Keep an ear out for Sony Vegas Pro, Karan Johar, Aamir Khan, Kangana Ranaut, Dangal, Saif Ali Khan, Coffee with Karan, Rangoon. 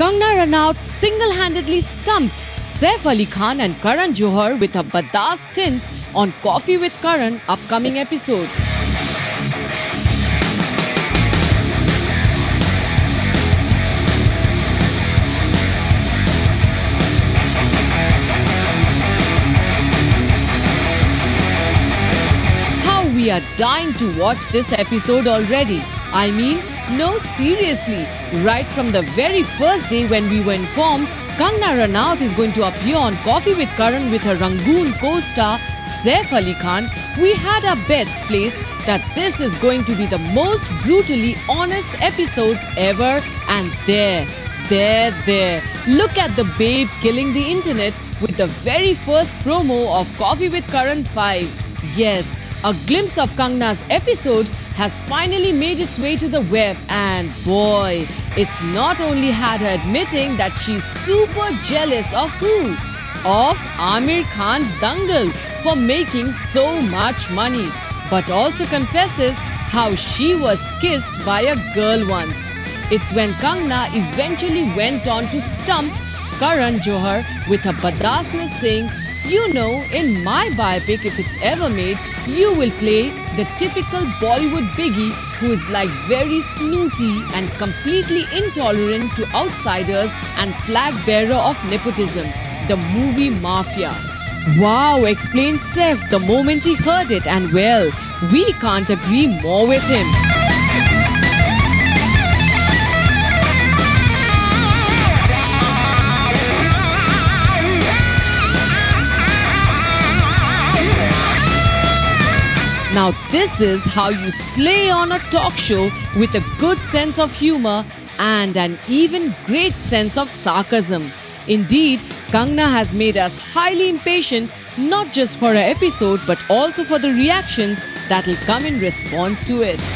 Kangana Ranaut single-handedly stumped Saif Ali Khan and Karan Johar with a badass stint on Coffee with Karan upcoming episode. How we are dying to watch this episode already. I mean, no, seriously, right from the very first day when we were informed Kangana Ranaut is going to appear on Coffee with Karan with her Rangoon co-star Saif Ali Khan, we had our bets placed that this is going to be the most brutally honest episodes ever, and there. Look at the babe killing the internet with the very first promo of Coffee with Karan 5. Yes, a glimpse of Kangana's episode has finally made its way to the web, and boy, it's not only had her admitting that she's super jealous of who? Of Aamir Khan's dangal for making so much money, but also confesses how she was kissed by a girl once. It's when Kangana eventually went on to stump Karan Johar with her badassness, saying, "You know, in my biopic, if it's ever made, you will play the typical Bollywood biggie who is like very snooty and completely intolerant to outsiders and flag bearer of nepotism, the movie mafia." Wow, explained Saif the moment he heard it, and well, we can't agree more with him. Now this is how you slay on a talk show with a good sense of humor and an even great sense of sarcasm. Indeed, Kangana has made us highly impatient, not just for her episode but also for the reactions that will come in response to it.